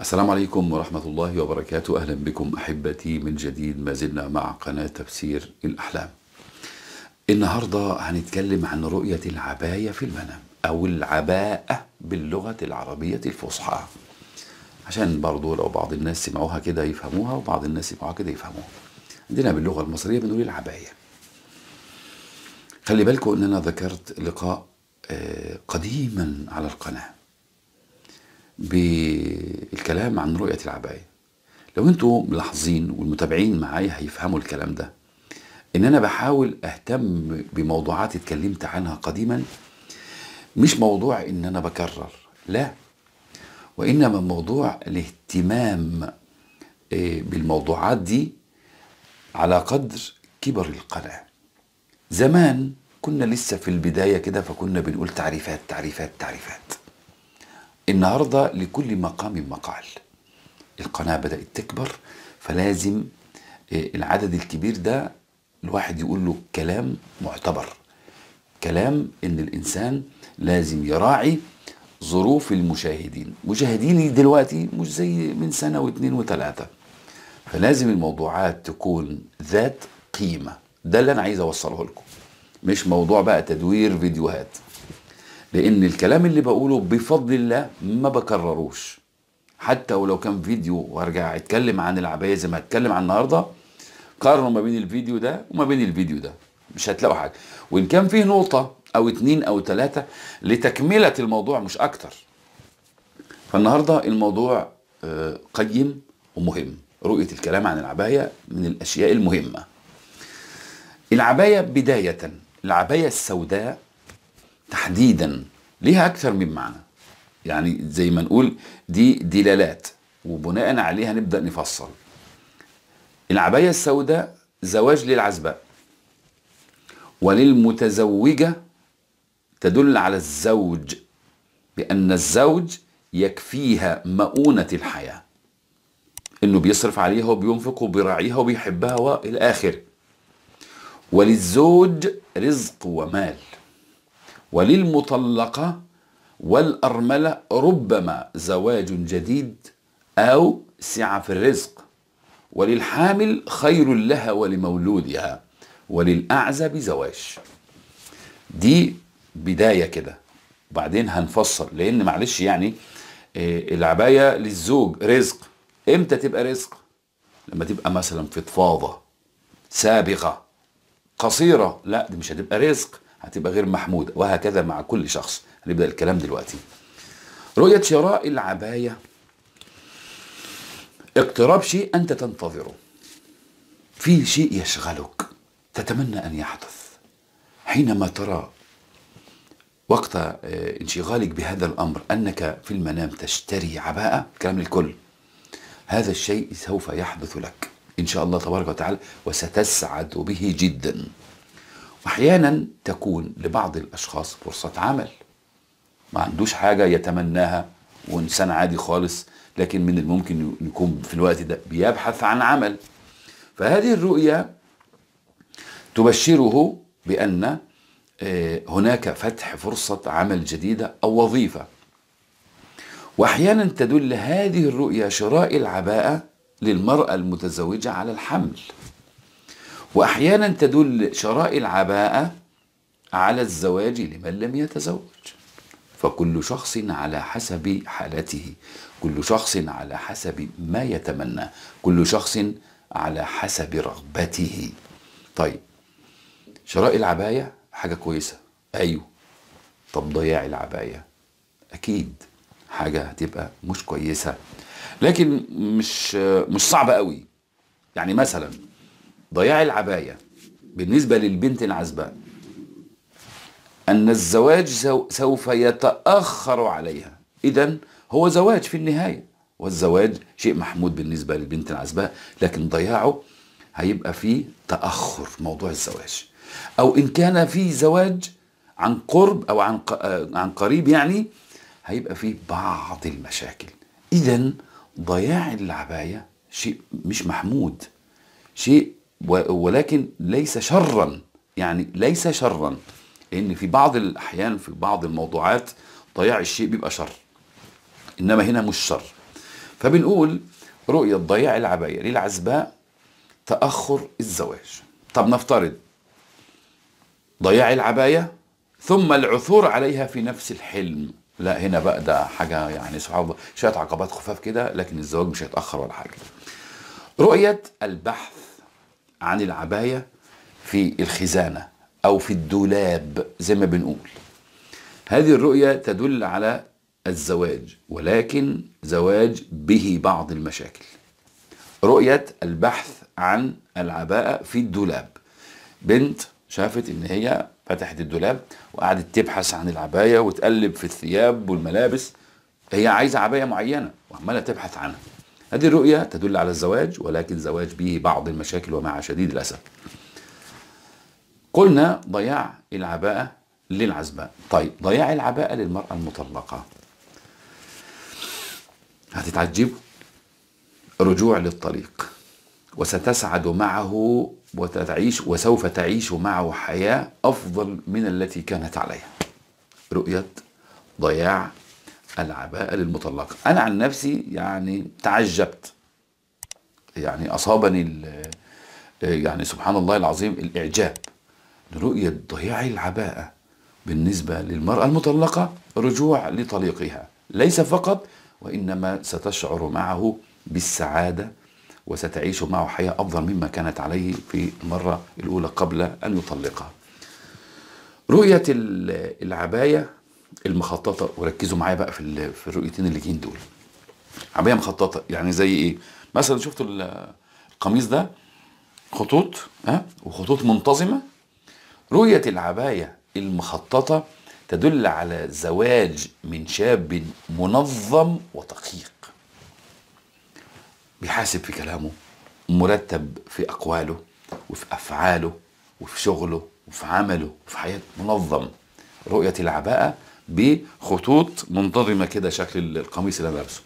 السلام عليكم ورحمة الله وبركاته. أهلا بكم أحبتي من جديد، ما زلنا مع قناة تفسير الأحلام. النهاردة هنتكلم عن رؤية العباية في المنام أو العباءة باللغة العربية الفصحى، عشان برضو لو بعض الناس سمعوها كده يفهموها وبعض الناس سمعوها كده يفهموها. عندنا باللغة المصرية بنقول العباية. خلي بالكم إن أنا ذكرت لقاء قديما على القناة بالكلام عن رؤية العباية. لو انتوا ملاحظين والمتابعين معايا هيفهموا الكلام ده، ان انا بحاول اهتم بموضوعات اتكلمت عنها قديما، مش موضوع ان انا بكرر، لا، وانما موضوع الاهتمام بالموضوعات دي على قدر كبر القناة. زمان كنا لسه في البداية كده، فكنا بنقول تعريفات تعريفات تعريفات. النهاردة لكل مقام مقال. القناة بدأت تكبر، فلازم العدد الكبير ده الواحد يقول له كلام معتبر، كلام ان الانسان لازم يراعي ظروف المشاهدين. مشاهديني دلوقتي مش زي من سنة واثنين وثلاثة، فلازم الموضوعات تكون ذات قيمة. ده اللي انا عايز اوصله لكم، مش موضوع بقى تدوير فيديوهات، لأن الكلام اللي بقوله بفضل الله ما بكرروش. حتى ولو كان فيديو وارجع اتكلم عن العباية زي ما هتكلم عن النهارده، قارنوا ما بين الفيديو ده وما بين الفيديو ده، مش هتلاقوا حاجة، وإن كان فيه نقطة أو اتنين أو تلاتة لتكملة الموضوع مش أكتر. فالنهارده الموضوع قيم ومهم. رؤية الكلام عن العباية من الأشياء المهمة. العباية بداية، العباية السوداء تحديدا ليها اكثر من معنى، يعني زي ما نقول دي دلالات وبناء عليها نبدا نفصل. العباية السوداء زواج للعزباء، وللمتزوجة تدل على الزوج، بان الزوج يكفيها مؤونة الحياة، انه بيصرف عليها وبينفق وبيراعيها وبيحبها والى اخره. وللزوج رزق ومال، وللمطلقة والأرملة ربما زواج جديد أو سعة في الرزق، وللحامل خير لها ولمولودها، وللأعزب زواج. دي بداية كده، وبعدين هنفصل، لأن معلش يعني العباية للزوج رزق. إمتى تبقى رزق؟ لما تبقى مثلا في فضفاضة سابقة قصيرة، لا دي مش هتبقى رزق، هتبقى غير محمودة، وهكذا مع كل شخص. هنبدأ الكلام دلوقتي. رؤية شراء العباية اقتراب شيء أنت تنتظره، في شيء يشغلك تتمنى أن يحدث. حينما ترى وقت انشغالك بهذا الأمر أنك في المنام تشتري عباءة، كلام للكل، هذا الشيء سوف يحدث لك إن شاء الله تبارك وتعالى، وستسعد به جدا. واحيانا تكون لبعض الاشخاص فرصه عمل، ما عندوش حاجه يتمناها وانسان عادي خالص، لكن من الممكن يكون في الوقت ده بيبحث عن عمل، فهذه الرؤيه تبشره بان هناك فتح فرصه عمل جديده او وظيفه. واحيانا تدل هذه الرؤيه شراء العباءه للمراه المتزوجه على الحمل، واحيانا تدل شراء العباءة على الزواج لمن لم يتزوج. فكل شخص على حسب حالته، كل شخص على حسب ما يتمنى، كل شخص على حسب رغبته. طيب شراء العباية حاجة كويسة، ايوه. طب ضياع العباية اكيد حاجة هتبقى مش كويسة، لكن مش صعبة قوي. يعني مثلا ضياع العباية بالنسبة للبنت العزباء أن الزواج سوف يتأخر عليها، إذن هو زواج في النهاية، والزواج شيء محمود بالنسبة للبنت العزباء، لكن ضياعه هيبقى فيه تأخر موضوع الزواج، أو إن كان فيه زواج عن قرب أو عن قريب، يعني هيبقى فيه بعض المشاكل. إذن ضياع العباية شيء مش محمود، شيء ولكن ليس شرا، يعني ليس شرا، لان في بعض الاحيان في بعض الموضوعات ضياع الشيء بيبقى شر، انما هنا مش شر. فبنقول رؤية ضياع العباية للعزباء تأخر الزواج. طب نفترض ضياع العباية ثم العثور عليها في نفس الحلم. لا هنا بقى ده حاجة يعني سبحان الله، شوية عقبات خفاف كده، لكن الزواج مش هيتأخر ولا حاجة. رؤية البحث عن العباية في الخزانة أو في الدولاب زي ما بنقول. هذه الرؤية تدل على الزواج، ولكن زواج به بعض المشاكل. رؤية البحث عن العباءة في الدولاب، بنت شافت ان هي فتحت الدولاب وقعدت تبحث عن العباية وتقلب في الثياب والملابس، هي عايزة عباية معينة وعمالة تبحث عنها. هذه الرؤية تدل على الزواج، ولكن زواج به بعض المشاكل ومع شديد الأسف. قلنا ضياع العباءة للعزباء. طيب ضياع العباءة للمرأة المطلقة هتتعجب. رجوع للطليق وستسعد معه وتعيش وسوف تعيش معه حياة أفضل من التي كانت عليها. رؤية ضياع العباءة للمطلقة. أنا عن نفسي يعني تعجبت، يعني أصابني يعني سبحان الله العظيم الإعجاب. رؤية ضياع العباءة بالنسبة للمرأة المطلقة رجوع لطليقها، ليس فقط وإنما ستشعر معه بالسعادة وستعيش معه حياة أفضل مما كانت عليه في المرة الأولى قبل أن يطلقها. رؤية العباية المخططة، وركزوا معايا بقى في الرؤيتين اللي جايين دول. عباية مخططة يعني زي إيه؟ مثلا شفتوا القميص ده خطوط وخطوط منتظمة. رؤية العباية المخططة تدل على زواج من شاب منظم ودقيق، بيحاسب في كلامه، مرتب في أقواله وفي أفعاله وفي شغله وفي عمله وفي حياته، منظم. رؤية العباءة بخطوط منتظمة كده شكل القميص اللي أنا لابسه.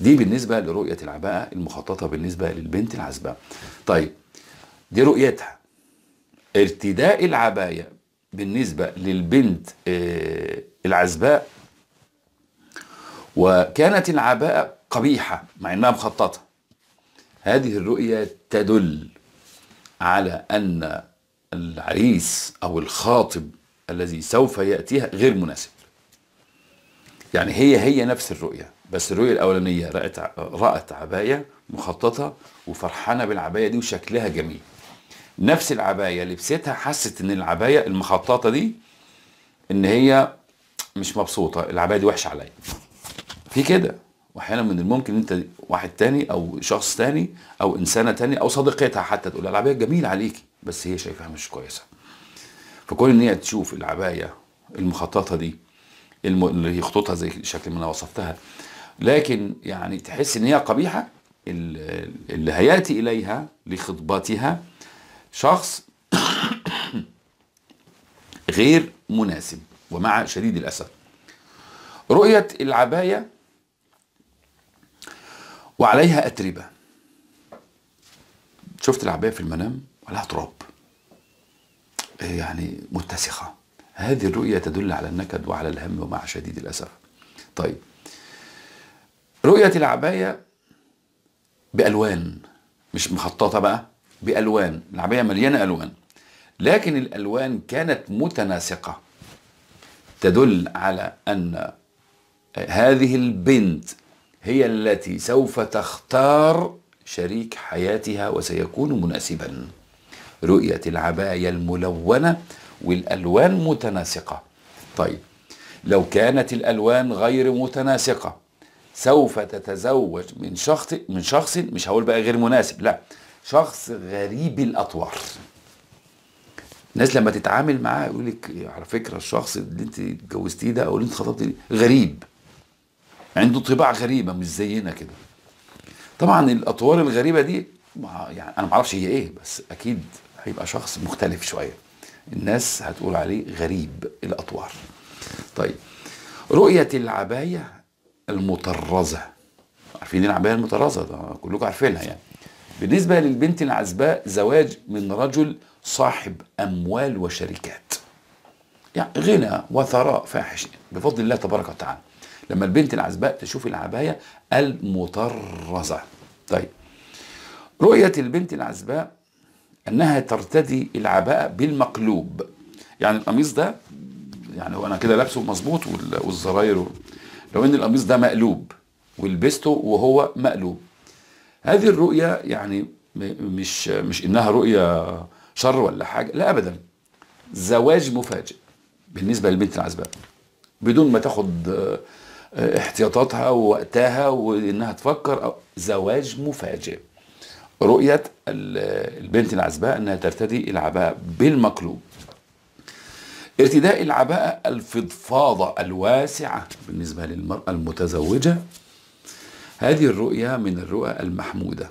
دي بالنسبة لرؤية العباءة المخططة بالنسبة للبنت العزباء. طيب دي رؤيتها. ارتداء العباية بالنسبة للبنت العزباء، وكانت العباءة قبيحة مع انها مخططة. هذه الرؤية تدل على ان العريس او الخاطب الذي سوف يأتيها غير مناسب. يعني هي نفس الرؤية، بس الرؤية الاولانية رأت عباية مخططة وفرحانة بالعباية دي وشكلها جميل. نفس العباية لبستها حست ان العباية المخططة دي ان هي مش مبسوطة، العباية دي وحشة عليا. في كده، واحيانا من الممكن انت واحد تاني او شخص تاني او انسانه تاني او صديقتها حتى تقول لها العبايه جميله عليكي، بس هي شايفاها مش كويسه. فكون ان هي تشوف العبايه المخططه دي اللي هي خطوطها زي الشكل اللي انا وصفتها، لكن يعني تحس ان هي قبيحه، اللي هياتي اليها لخطبتها شخص غير مناسب ومع شديد الاسف. رؤيه العبايه وعليها أتربة. شفت العباية في المنام وعليها تراب، يعني متسخة. هذه الرؤية تدل على النكد وعلى الهم ومع شديد الأسف. طيب رؤية العباية بألوان، مش مخططة بقى، بألوان. العباية مليانة ألوان، لكن الألوان كانت متناسقة، تدل على أن هذه البنت هي التي سوف تختار شريك حياتها وسيكون مناسبا. رؤية العباية الملونة والألوان متناسقة. طيب لو كانت الألوان غير متناسقة سوف تتزوج من شخص مش هقول بقى غير مناسب، لا، شخص غريب الأطوار. الناس لما تتعامل معاه يقول لك على فكرة الشخص اللي انت اتجوزتيه ده او اللي انت خطبتيه غريب، عنده طباع غريبة مش زينا كده. طبعا الأطوار الغريبة دي يعني أنا معرفش هي إيه، بس أكيد هيبقى شخص مختلف شوية، الناس هتقول عليه غريب الأطوار. طيب رؤية العباية المطرزة، عارفين العباية المطرزة ده كلكم عارفينها يعني. بالنسبة للبنت العزباء زواج من رجل صاحب أموال وشركات، يعني غنى وثراء فاحش بفضل الله تبارك وتعالى. لما البنت العزباء تشوف العباية المطرزة. طيب، رؤية البنت العزباء أنها ترتدي العباءة بالمقلوب، يعني القميص ده، يعني هو أنا كده لابسه مظبوط والزراير، لو أن القميص ده مقلوب ولبسته وهو مقلوب. هذه الرؤية يعني مش إنها رؤية شر ولا حاجة، لا أبدا، زواج مفاجئ بالنسبة للبنت العزباء بدون ما تاخد احتياطاتها ووقتها وإنها تفكر، أو زواج مفاجئ. رؤية البنت العزباء أنها ترتدي العباءة بالمقلوب. ارتداء العباءة الفضفاضة الواسعة بالنسبة للمرأة المتزوجة، هذه الرؤية من الرؤى المحمودة.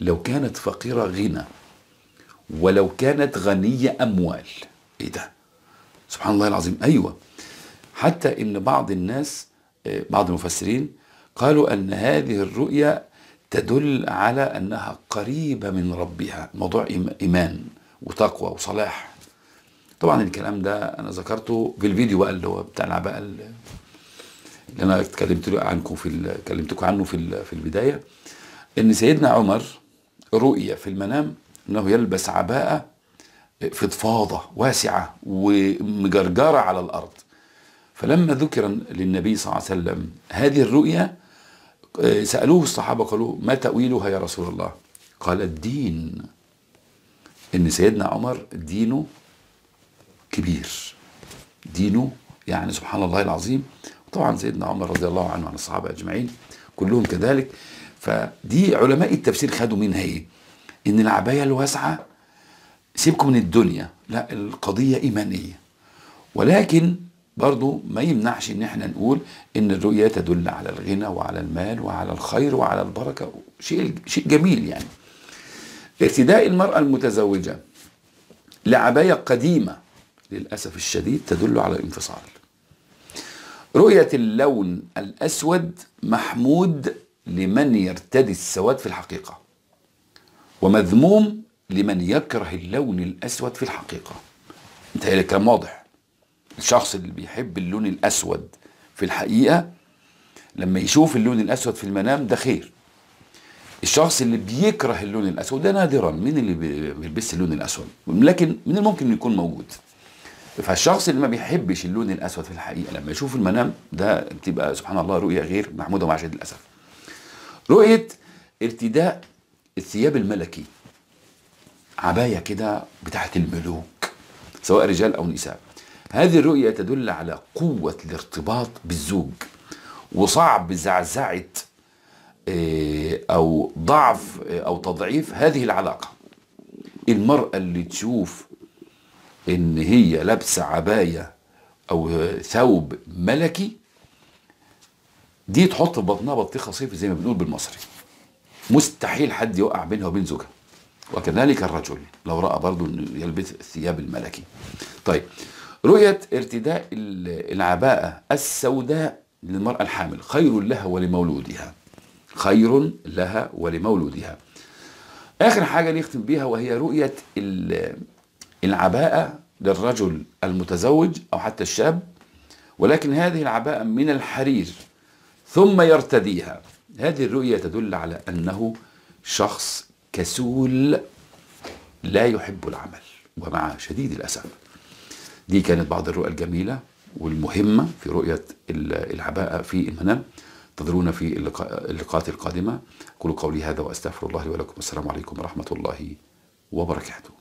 لو كانت فقيرة غنى، ولو كانت غنية أموال. إيه ده؟ سبحان الله العظيم. أيوة، حتى إن بعض الناس، بعض المفسرين قالوا أن هذه الرؤية تدل على أنها قريبة من ربها، موضوع إيمان وتقوى وصلاح. طبعا الكلام ده أنا ذكرته في الفيديو بقى اللي هو بتاع العباءة اللي أنا اتكلمت عنكم كلمتكم عنه في البداية، إن سيدنا عمر رؤية في المنام أنه يلبس عباءة فضفاضة واسعة ومجرجرة على الأرض. فلما ذكر للنبي صلى الله عليه وسلم هذه الرؤية سألوه الصحابة قالوا ما تأويلها يا رسول الله؟ قال الدين، إن سيدنا عمر دينه كبير، دينه يعني سبحان الله العظيم. طبعا سيدنا عمر رضي الله عنه وعن الصحابة أجمعين كلهم كذلك. فدي علماء التفسير خدوا منها إيه؟ إن العباية الواسعة سيبكم من الدنيا، لا، القضية إيمانية. ولكن برضو ما يمنعش ان احنا نقول ان الرؤية تدل على الغنى وعلى المال وعلى الخير وعلى البركة، شيء جميل يعني. ارتداء المرأة المتزوجة لعباية قديمة للأسف الشديد تدل على الانفصال. رؤية اللون الأسود محمود لمن يرتدي السواد في الحقيقة، ومذموم لمن يكره اللون الأسود في الحقيقة. انتهى الكلام، واضح. الشخص اللي بيحب اللون الأسود في الحقيقة لما يشوف اللون الأسود في المنام ده خير. الشخص اللي بيكره اللون الأسود ده نادرا، مين اللي بيلبس اللون الأسود؟ لكن من الممكن يكون موجود. فالشخص اللي ما بيحبش اللون الأسود في الحقيقة لما يشوف المنام ده بتبقى سبحان الله رؤية غير محمودة مع شدة الأسف. رؤية ارتداء الثياب الملكي، عباية كده بتاعت الملوك سواء رجال أو نساء، هذه الرؤية تدل على قوة الارتباط بالزوج وصعب زعزعة أو ضعف أو تضعيف هذه العلاقة. المرأة اللي تشوف إن هي لابسة عباية أو ثوب ملكي دي تحط في بطنها بطيخة صيفي زي ما بنقول بالمصري، مستحيل حد يوقع بينها وبين زوجها. وكذلك الرجل لو رأى برضه إنه يلبس الثياب الملكي. طيب، رؤية ارتداء العباءة السوداء للمرأة الحامل خير لها ولمولودها، خير لها ولمولودها. آخر حاجة نختم بيها وهي رؤية العباءة للرجل المتزوج أو حتى الشاب، ولكن هذه العباءة من الحرير ثم يرتديها، هذه الرؤية تدل على أنه شخص كسول لا يحب العمل ومع شديد الأسف. دي كانت بعض الرؤى الجميلة والمهمة في رؤية العباءة في المنام. انتظرونا في اللقاءات القادمة. أقول قولي هذا وأستغفر الله لي ولكم، والسلام عليكم ورحمة الله وبركاته.